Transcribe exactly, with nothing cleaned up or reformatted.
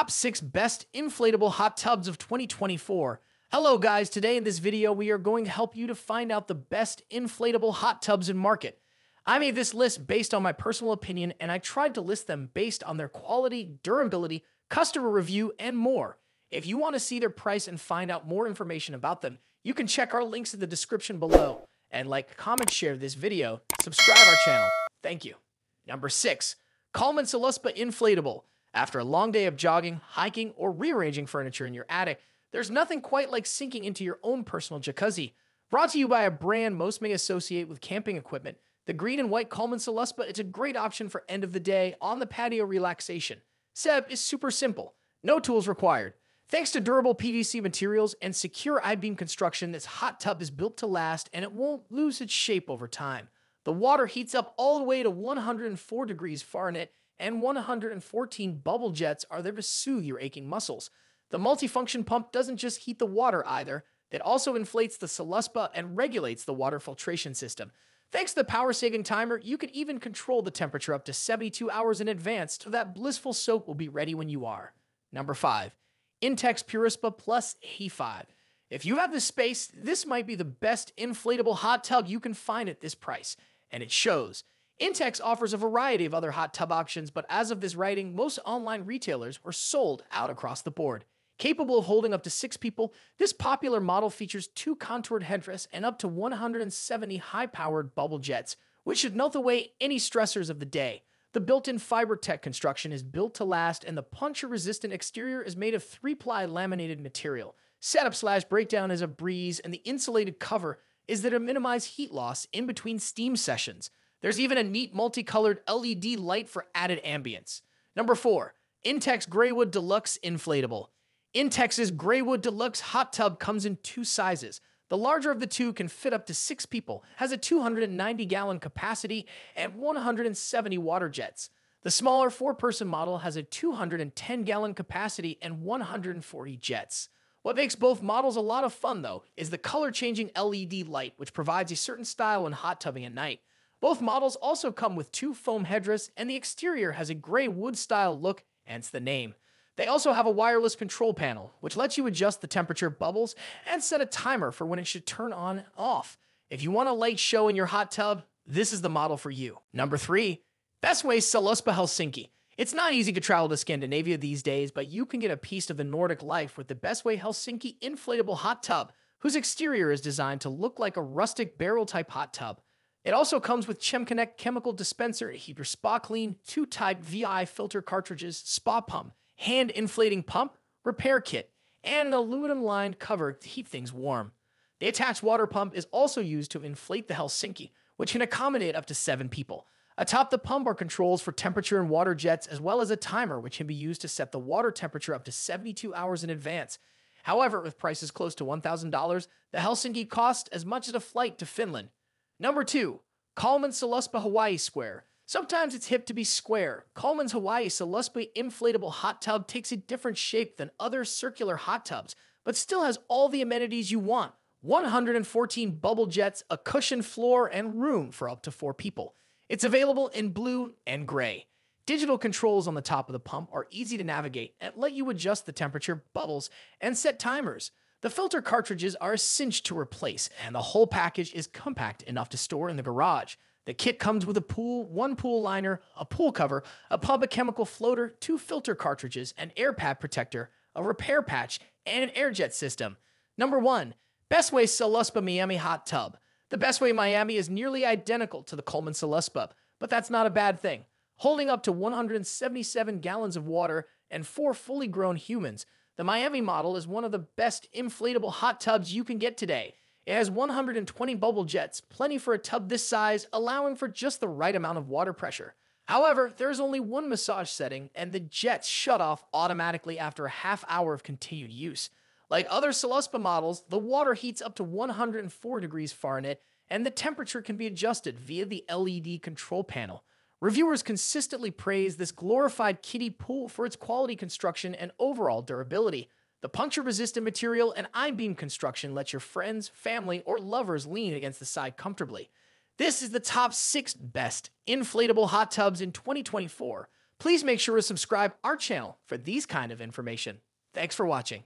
Top six Best Inflatable Hot Tubs of twenty twenty-four. Hello guys, today in this video we are going to help you to find out the best inflatable hot tubs in market. I made this list based on my personal opinion and I tried to list them based on their quality, durability, customer review, and more. If you want to see their price and find out more information about them, you can check our links in the description below. And like, comment, share this video, subscribe our channel. Thank you. Number six, Coleman SaluSpa Inflatable. After a long day of jogging, hiking, or rearranging furniture in your attic, there's nothing quite like sinking into your own personal jacuzzi. Brought to you by a brand most may associate with camping equipment, the green and white Coleman SaluSpa is a great option for end of the day on the patio relaxation. Setup is super simple, no tools required. Thanks to durable P V C materials and secure I-beam construction, this hot tub is built to last and it won't lose its shape over time. The water heats up all the way to one hundred four degrees Fahrenheit, and one hundred fourteen bubble jets are there to soothe your aching muscles. The multifunction pump doesn't just heat the water either, it also inflates the SaluSpa and regulates the water filtration system. Thanks to the power-saving timer, you can even control the temperature up to seventy-two hours in advance so that blissful soap will be ready when you are. Number five. Intex Purispa Plus A five. If you have the space, this might be the best inflatable hot tub you can find at this price, and it shows. Intex offers a variety of other hot tub options, but as of this writing, most online retailers were sold out across the board. Capable of holding up to six people, this popular model features two contoured headrests and up to one hundred seventy high-powered bubble jets, which should melt away any stressors of the day. The built-in fiber tech construction is built to last, and the puncture-resistant exterior is made of three-ply laminated material. Setup slash breakdown is a breeze, and the insulated cover is there to minimize heat loss in between steam sessions. There's even a neat multicolored L E D light for added ambience. Number four. Intex Greywood Deluxe Inflatable. Intex's Greywood Deluxe hot tub comes in two sizes. The larger of the two can fit up to six people, has a two hundred ninety gallon capacity, and one hundred seventy water jets. The smaller four-person model has a two hundred ten gallon capacity and one hundred forty jets. What makes both models a lot of fun, though, is the color-changing L E D light, which provides a certain style when hot tubbing at night. Both models also come with two foam headrests, and the exterior has a gray wood-style look, hence the name. They also have a wireless control panel, which lets you adjust the temperature of bubbles and set a timer for when it should turn on and off. If you want a light show in your hot tub, this is the model for you. Number three, Bestway SaluSpa Helsinki. It's not easy to travel to Scandinavia these days, but you can get a piece of the Nordic life with the Bestway Helsinki inflatable hot tub, whose exterior is designed to look like a rustic barrel-type hot tub. It also comes with ChemConnect chemical dispenser, Hydra SpaClean, two type V I filter cartridges, spa pump, hand inflating pump, repair kit, and an aluminum-lined cover to keep things warm. The attached water pump is also used to inflate the Helsinki, which can accommodate up to seven people. Atop the pump are controls for temperature and water jets, as well as a timer, which can be used to set the water temperature up to seventy-two hours in advance. However, with prices close to one thousand dollars, the Helsinki costs as much as a flight to Finland. Number two, Coleman SaluSpa Hawaii Square. Sometimes it's hip to be square. Coleman's Hawaii SaluSpa Inflatable Hot Tub takes a different shape than other circular hot tubs, but still has all the amenities you want. one hundred fourteen bubble jets, a cushioned floor, and room for up to four people. It's available in blue and gray. Digital controls on the top of the pump are easy to navigate and let you adjust the temperature, bubbles, and set timers. The filter cartridges are a cinch to replace, and the whole package is compact enough to store in the garage. The kit comes with a pool, one pool liner, a pool cover, a pump, a chemical floater, two filter cartridges, an air pad protector, a repair patch, and an air jet system. Number one, Bestway SaluSpa Miami Hot Tub. The Bestway Miami is nearly identical to the Coleman SaluSpa, but that's not a bad thing. Holding up to one hundred seventy-seven gallons of water and four fully grown humans, the Miami model is one of the best inflatable hot tubs you can get today. It has one hundred twenty bubble jets, plenty for a tub this size, allowing for just the right amount of water pressure. However, there is only one massage setting, and the jets shut off automatically after a half hour of continued use. Like other SaluSpa models, the water heats up to one hundred four degrees Fahrenheit, and the temperature can be adjusted via the L E D control panel. Reviewers consistently praise this glorified kiddie pool for its quality construction and overall durability. The puncture-resistant material and I-beam construction lets your friends, family, or lovers lean against the side comfortably. This is the top six best inflatable hot tubs in twenty twenty-four. Please make sure to subscribe our channel for these kind of information. Thanks for watching.